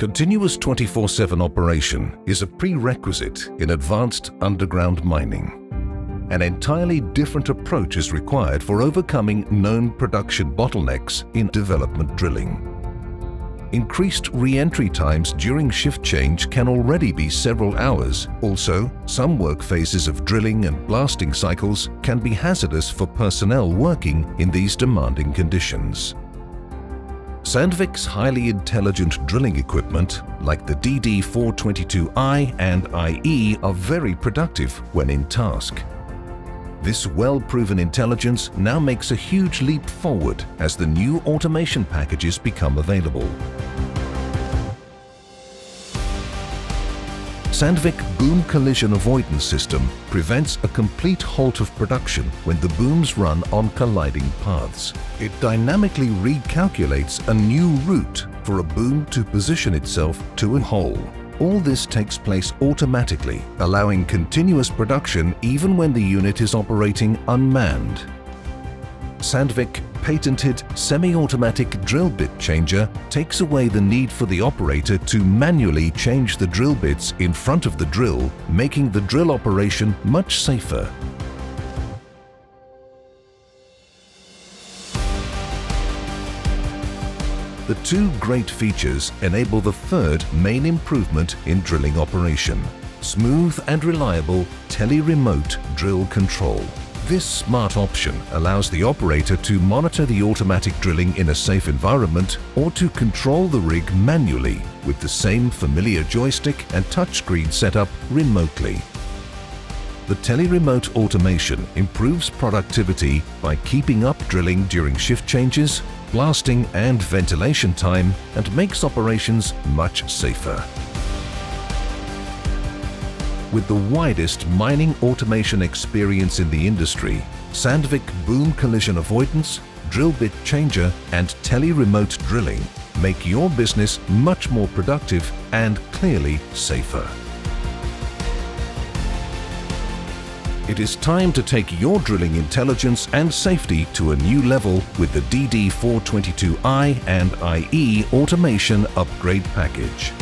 Continuous 24/7 operation is a prerequisite in advanced underground mining. An entirely different approach is required for overcoming known production bottlenecks in development drilling. Increased re-entry times during shift change can already be several hours. Also, some work phases of drilling and blasting cycles can be hazardous for personnel working in these demanding conditions. Sandvik's highly intelligent drilling equipment, like the DD422i and iE, are very productive when in task. This well-proven intelligence now makes a huge leap forward as the new automation packages become available. Sandvik Boom Collision Avoidance System prevents a complete halt of production when the booms run on colliding paths. It dynamically recalculates a new route for a boom to position itself to a hole. All this takes place automatically, allowing continuous production even when the unit is operating unmanned. Sandvik patented semi-automatic drill bit changer takes away the need for the operator to manually change the drill bits in front of the drill, making the drill operation much safer. The two great features enable the third main improvement in drilling operation: smooth and reliable TeleRemote drill control. This smart option allows the operator to monitor the automatic drilling in a safe environment or to control the rig manually with the same familiar joystick and touchscreen setup remotely. The TeleRemote automation improves productivity by keeping up drilling during shift changes, blasting and ventilation time, and makes operations much safer. With the widest mining automation experience in the industry, Sandvik Boom Collision Avoidance, Drill Bit Changer and TeleRemote Drilling make your business much more productive and clearly safer. It is time to take your drilling intelligence and safety to a new level with the DD422i and iE Automation Upgrade Package.